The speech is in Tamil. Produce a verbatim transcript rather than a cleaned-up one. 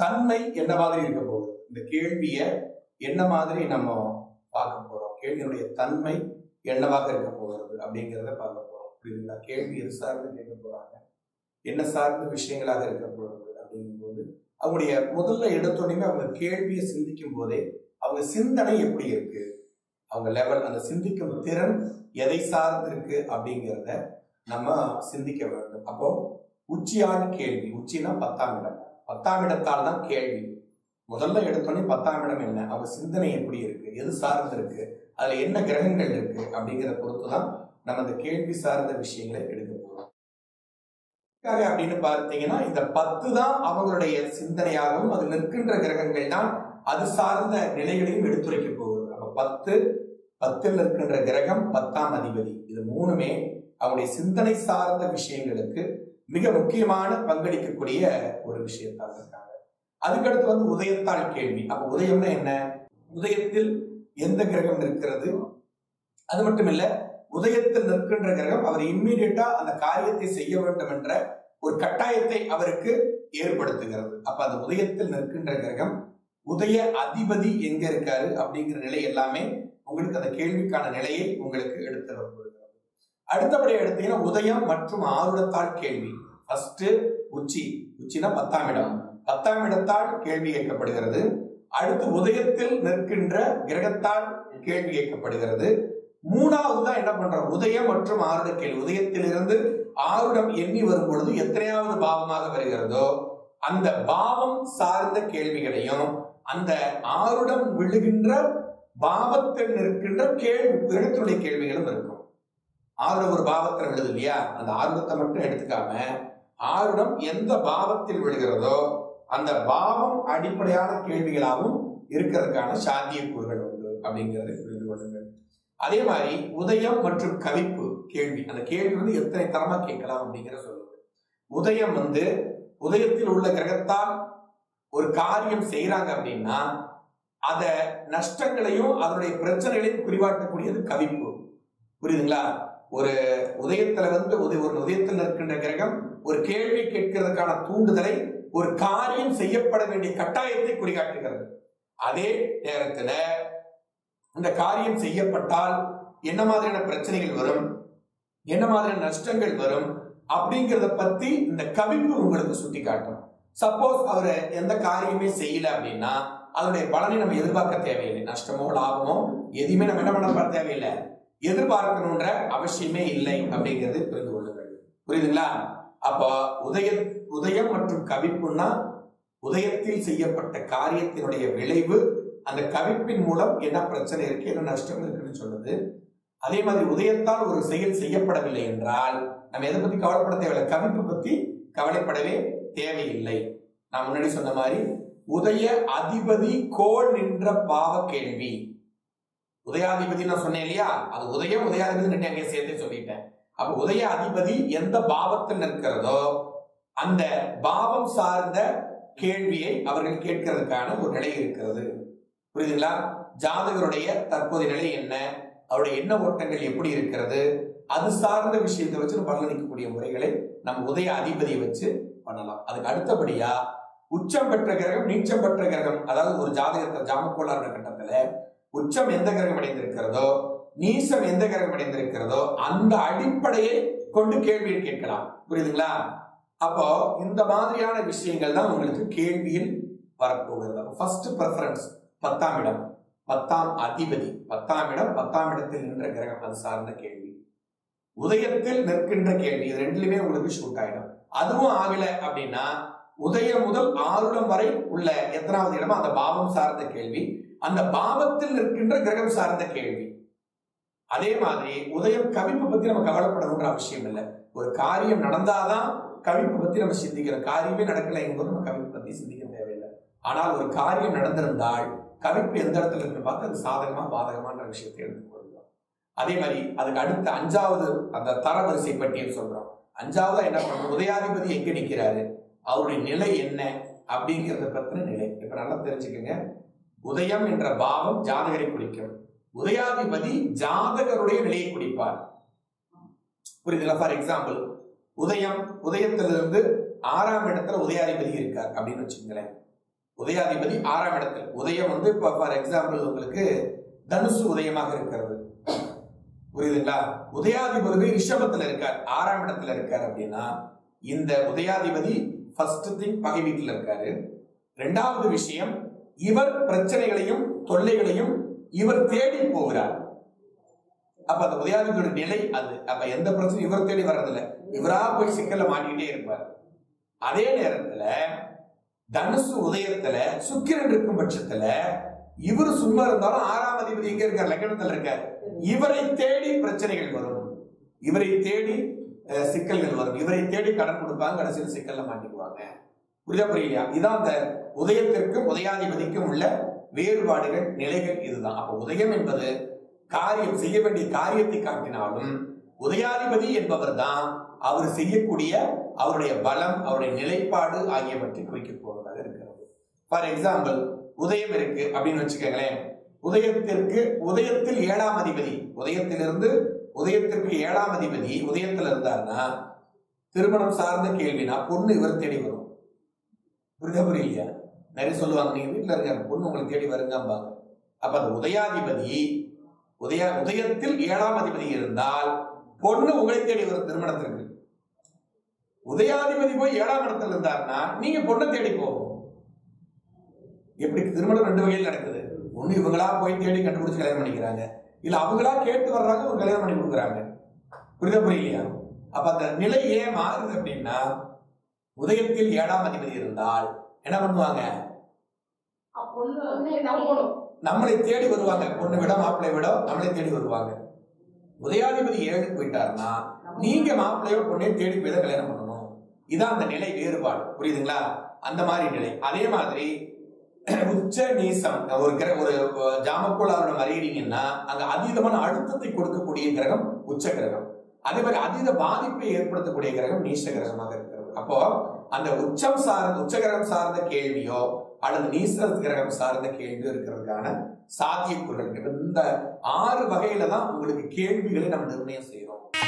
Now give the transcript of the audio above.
தன்மை என்ன மாதிரி இருக்க போகுது? இந்த கேள்வியை என்ன மாதிரி நம்ம பார்க்க போறோம். கேள்வியினுடைய தன்மை என்னவாக இருக்க போகிறது அப்படிங்கிறத பார்க்க போறோம். புரியுதுங்களா? கேள்வி எது சார்ந்து கேட்க போறாங்க, என்ன சார்ந்த விஷயங்களாக இருக்க போகிறது அப்படிங்கும்போது அவங்களுடைய முதல்ல எடுத்தோடனே அவங்க கேள்வியை சிந்திக்கும் போதே அவங்க சிந்தனை எப்படி இருக்கு, அவங்க லெவல், அந்த சிந்திக்கும் திறன் எதை சார்ந்து இருக்கு அப்படிங்கிறத நம்ம சிந்திக்க வேண்டும். அப்போ உச்சியான கேள்வி, உச்சினா பத்தாம் இடம், பத்தாம் இடத்தால் தான் கேள்வி. முதல்ல எடுத்தோடனே பத்தாம் இடம் என்ன, அவங்க சிந்தனை எப்படி இருக்கு, எது சார்ந்து இருக்கு, அதுல என்ன கிரகங்கள் இருக்கு அப்படிங்கிறத பொறுத்து தான் நம்ம அந்த கேள்வி சார்ந்த விஷயங்களை எடுக்க போறோம். அப்படின்னு பார்த்தீங்கன்னா இந்த பத்து தான் அவங்களுடைய சிந்தனையாகவும் அது நிற்கின்ற கிரகங்கள் தான் அது சார்ந்த நிலைகளையும் எடுத்துரைக்க போகுது. அப்ப பத்து, பத்தில் நிற்கின்ற கிரகம் பத்தாம் அதிபதி, இது மூணுமே அவருடைய சிந்தனை சார்ந்த விஷயங்களுக்கு மிக முக்கியமான பங்களிக்கக்கூடிய ஒரு விஷயத்தாக இருக்காங்க. அதுக்கடுத்து வந்து உதயத்தால் கேள்வி. அப்ப உதயம்னா என்ன, உதயத்தில் எந்த கிரகம் இருக்கிறது, அது மட்டும் இல்ல உதயத்தில் நிற்கின்ற கிரகம் அவர் இம்மீடியட்டா அந்த காரியத்தை செய்ய வேண்டும் என்ற ஒரு கட்டாயத்தை அவருக்கு ஏற்படுத்துகிறது. அப்ப அந்த உதயத்தில் நிற்கின்ற கிரகம், உதய அதிபதி எங்க இருக்காரு அப்படிங்கிற நிலை எல்லாமே உங்களுக்கு அந்த கேள்விக்கான நிலையை உங்களுக்கு எடுத்து வருகிறது. அடுத்தபடி எடுத்தீங்கன்னா உதயம் மற்றும் ஆறுடத்தால் கேள்வி. ஃபர்ஸ்ட் உச்சி, உச்சினா பத்தாம் இடம், பத்தாம் இடத்தால் கேள்வி கேட்கப்படுகிறது. அடுத்து உதயத்தில் நிற்கின்ற கிரகத்தால் கேள்வி கேட்கப்படுகிறது. மூணாவது தான் என்ன பண்றோம், உதயம் மற்றும் ஆறுட கேள்வி. உதயத்திலிருந்து ஆறுடம் எண்ணி வரும் பொழுது எத்தனையாவது பாவமாக வருகிறதோ அந்த பாவம் சார்ந்த கேள்விகளையும் அந்த ஆறுடம் விழுகின்ற பாவத்தில் நிற்கின்ற கேள்வி எழுத்துடைய கேள்விகளும் இருக்கும். ஆறுடம் ஒரு பாவத்தில் விழுது இல்லையா, அந்த ஆறுடத்தை மட்டும் எடுத்துக்காம ஆறுடம் எந்த பாவத்தில் விழுகிறதோ அந்த பாவம் அடிப்படையான கேள்விகளாகவும் இருக்கிறதுக்கான சாத்தியக்கூறுகள் உண்டு அப்படிங்கிறத புரிந்து கொள்ளுங்கள். அதே மாதிரி உதயம் மற்றும் கவிப்பு கேள்வி, அந்த கேள்வி வந்து எத்தனை தரமா கேட்கலாம் அப்படிங்கிற சொல்லுது. உதயம் வந்து உதயத்தில் உள்ள கிரகத்தால் ஒரு காரியம் செய்யறாங்க அப்படின்னா அத நஷ்டங்களையும் அதனுடைய பிரச்சனைகளையும் குறிவாட்டக்கூடியது கவிப்பு. புரியுதுங்களா? ஒரு உதயத்துல வந்து ஒரு உதயத்தில் இருக்கின்ற கிரகம் ஒரு கேள்வி கேட்கிறதுக்கான தூண்டுதலை, ஒரு காரியம் செய்யப்பட வேண்டிய கட்டாயத்தை குறிகாட்டுகிறது. அதே நேரத்துல இந்த காரியம் செய்யப்பட்டால் என்ன மாதிரியான பிரச்சனைகள் வரும், என்ன மாதிரியான நஷ்டங்கள் வரும் அப்படிங்கிறத பத்தி இந்த கவிப்பு உங்களுக்கு சுட்டி காட்டும். சப்போஸ் அவரு எந்த காரியமே செய்யல அப்படின்னா அதனுடைய பலனை நம்ம எதிர்பார்க்க தேவையில்லை, நஷ்டமோ லாபமோ எதுவுமே நம்ம என்ன பண்ண தேவையில்லை, எதிர்பார்க்கணுன்ற அவசியமே இல்லை அப்படிங்கிறது புரிந்து கொள்ளுங்கள். புரியுதுங்களா? அப்போ உதய உதயம் மற்றும் கவிப்புன்னா உதயத்தில் செய்யப்பட்ட காரியத்தினுடைய விளைவு, அந்த கவிப்பின் மூலம் என்ன பிரச்சனை இருக்கு, என்ன நஷ்டம் இருக்குன்னு சொல்லுது. அதே மாதிரி உதயத்தால் ஒரு செயல் செய்யப்படவில்லை என்றால் நம்ம எதை பத்தி கவலைப்பட தேவையில்லை, கவிப்பு பத்தி கவலைப்படவே தேவையில்லை. நான் முன்னாடி சொன்ன மாதிரி உதய அதிபதி கோள் நின்ற பாவ கேள்வி, உதயாதிபதி நான் சொன்னேன் இல்லையா, அது உதயம் உதயாதிபதி சேர்த்தே சொல்லிட்டேன். அப்ப உதய அதிபதி எந்த பாவத்தில் நிற்கிறதோ அந்த பாவம் சார்ந்த கேள்வியை அவர்கள் கேட்கிறதுக்கான ஒரு நிலை இருக்கிறது. புரியுதுங்களா? ஜாதகருடைய தற்போதைய நிலை என்ன, அவருடைய எண்ண ஓட்டங்கள் எப்படி இருக்கிறது, அது சார்ந்த விஷயத்தை வச்சு பலனளிக்கக்கூடிய முறைகளை நம்ம உதய அதிபதியை வச்சு பண்ணலாம். அதுக்கு அடுத்தபடியா உச்சம் பெற்ற கிரகம், நீச்சம் பெற்ற கிரகம், அதாவது ஒரு ஜாதகத்தை ஜாமக்கோளாறு கட்டத்துல உச்சம் எந்த கிரகம் அடைந்திருக்கிறதோ நீசம் எந்த கிரகம் அடைந்திருக்கிறதோ அந்த அடிப்படையை கொண்டு கேள்வியை கேட்கலாம். புரியுதுங்களா? அப்போ இந்த மாதிரியான விஷயங்கள் தான் உங்களுக்கு கேள்வியில் வரப்போகிறது. ஃபர்ஸ்ட் ப்ரிஃபரன்ஸ் பத்தாம் இடம், பத்தாம் அதிபதி, பத்தாம் இடம், பத்தாம் இடத்தில் நின்ற கிரகம், அது சார்ந்த கேள்வி. உதயத்தில் நிற்கின்ற கேள்வி, இது ரெண்டுலயுமே உங்களுக்கு ஷூட் ஆயிடும். அதுவும் ஆகல அப்படின்னா உதயம் முதல் ஆறுடம் வரை உள்ள எத்தனாவது இடமா அந்த பாவம் சார்ந்த கேள்வி, அந்த பாவத்தில் நிற்கின்ற கிரகம் சார்ந்த கேள்வி. அதே மாதிரி உதயம் கவிப்பு பத்தி நம்ம கவலைப்படணும்ன்ற அவசியம் இல்லை, ஒரு காரியம் நடந்தாதான் கவிப்பு பத்தி நம்ம சிந்திக்கிறோம். காரியமே நடக்கலை என்பது நம்ம கவிப்பு பத்தி சிந்திக்க தேவையில்லை. ஆனால் ஒரு காரியம் நடந்திருந்தால் கவிப்பு எந்த இடத்துல இருக்குன்னு பார்த்து அது சாதகமா பாதகமான விஷயத்தை எடுத்துக்கொள்கிறோம். அதே மாதிரி அதுக்கு அடுத்த அஞ்சாவது அந்த தரவரிசை பட்டியல் சொல்றோம். அஞ்சாவதா என்ன பண்றோம், உதயாதிபதி எங்க நிற்கிறாரு, அவருடைய நிலை என்ன அப்படிங்கிறத பத்தின நிலை. இப்ப நல்லா தெரிஞ்சுக்கங்க, உதயம் என்ற பாவம் ஜாதகரை குறிக்கும், உதயாதிபதி ஜாதகருடைய நிலையை குறிப்பார். புரியுதுங்களா? ஃபார் எக்ஸாம்பிள் உதயம் உதயத்திலிருந்து ஆறாம் இடத்துல உதயாதிபதி இருக்கார் அப்படின்னு வச்சுக்கங்களேன். உதயாதிபதி ஆறாம் இடத்தில் உதயம் வந்து இப்போ ஃபார் எக்ஸாம்பிள் உங்களுக்கு தனுசு உதயமாக இருக்கிறது, புரியுதுங்களா? உதயாதிபதி ரிஷபத்தில் இருக்கார், ஆறாம் இடத்துல இருக்கார். அப்படின்னா இந்த உதயாதிபதி ஃபர்ஸ்ட் திங் பகை வீட்டில் இருக்காரு. ரெண்டாவது விஷயம், இவர் பிரச்சனைகளையும் தொல்லைகளையும் இவர் தேடி போகிறார். அப்ப அந்த உதயாதிபதியோட நிலை அது. அப்ப எந்த பிரச்சனையும் இவர் தேடி வர்றதில்லை, இவரா போய் சிக்கல்ல மாட்டிக்கிட்டே இருப்பார். அதே நேரத்துல தனுசு உதயத்துல சுக்கிரன் இருக்கும் பட்சத்துல இவர் சும்மா இருந்தாலும் ஆறாம் அதிபதி எங்க இருக்கார்? லக்னத்தில் இருக்கார். இவரை தேடி பிரச்சனைகள் வரும், இவரை தேடி சிக்கல்கள் வரும், இவரை தேடி கடன் கொடுப்பாங்க, கடைசியில் சிக்கல்ல மாட்டிக்குவாங்க. புரியுதா? புரியலையா? இதான் அந்த உதயத்திற்கும் உதயாதிபதிக்கும் உள்ள வேறுபாடுகள், நிலைகள் இதுதான். அப்ப உதயம் என்பது காரியம், செய்ய வேண்டிய காரியத்தை காட்டினாலும் உதயாதிபதி என்பவர் தான் அவர் செய்யக்கூடிய அவருடைய பலம், அவருடைய நிலைப்பாடு ஆகியவற்றை குறிக்க போவதாக இருக்கிறது. ஃபார் எக்ஸாம்பிள் உதயம் இருக்கு அப்படின்னு வச்சுக்கோங்களேன். உதயத்திற்கு உதயத்தில் ஏழாம் அதிபதி, உதயத்திலிருந்து உதயத்திற்கு ஏழாம் அதிபதி உதயத்தில் இருந்தார்னா திருமணம் சார்ந்த கேள்வினா பொண்ணு இவர் தேடி வரும். புரியுதா? புரியலையா? நிறைய சொல்லுவாங்க, நீங்க வீட்டில் இருக்க பொண்ணு உங்களுக்கு தேடி வருங்கம்பாங்க. அப்ப அந்த உதயாதிபதி உதய உதயத்தில் ஏழாம் அதிபதி இருந்தால் பொண்ணு உங்களை தேடி வரும் திருமணத்திற்கு. உதயாதிபதி போய் ஏழாம் இடத்துல இருந்தார்னா நீங்க பொண்ணை தேடி போகும். எப்படி திருமணம் ரெண்டு வகையில் நடக்குது, ஒண்ணு இவங்களா போய் தேடி கண்டுபிடிச்சு கல்யாணம் பண்ணிக்கிறாங்க, இல்ல அவங்களா கேட்டு வர்றாங்க ஒரு கல்யாணம் பண்ணி கொடுக்குறாங்க. புரியுதா? புரியலையா? அப்ப அந்த நிலை ஏன் மாறுது அப்படின்னா உதயத்தில் ஏழாம் அதிபதி இருந்தால் என்ன பண்ணுவாங்க? நம்மளை தேடி வருவாங்க, பொண்ணு விட மாப்பிள்ளை விட நம்மளை தேடி வருவாங்க. உதயாதிபதி ஏழுக்கு போயிட்டாருன்னா நீங்க மாப்பிள்ளையோ பொண்ணையும் தேடி போய் தான் கல்யாணம் பண்ணணும். இதான் அந்த நிலை வேறுபாடு, புரியுதுங்களா? அந்த மாதிரி நிலை. அதே மாதிரி உச்ச நீசம் ஒரு கிரக ஒரு ஜாமக்கோளாரோட மறையிறீங்கன்னா அங்க அதீதமான அழுத்தத்தை கொடுக்கக்கூடிய கிரகம் உச்ச கிரகம். அதே மாதிரி அதீத பாதிப்பை ஏற்படுத்தக்கூடிய கிரகம் நீச கிரகமாக இருக்கிறது. அப்போ அந்த உச்சம் சார்ந்த உச்ச கிரகம் சார்ந்த கேள்வியோ அல்லது நீச கிரகம் சார்ந்த கேள்வியோ இருக்கிறதுக்கான சாத்தியக்கூறுகள் இந்த ஆறு வகையில தான் உங்களுக்கு கேள்விகளை நம்ம நிர்ணயம் செய்யறோம்.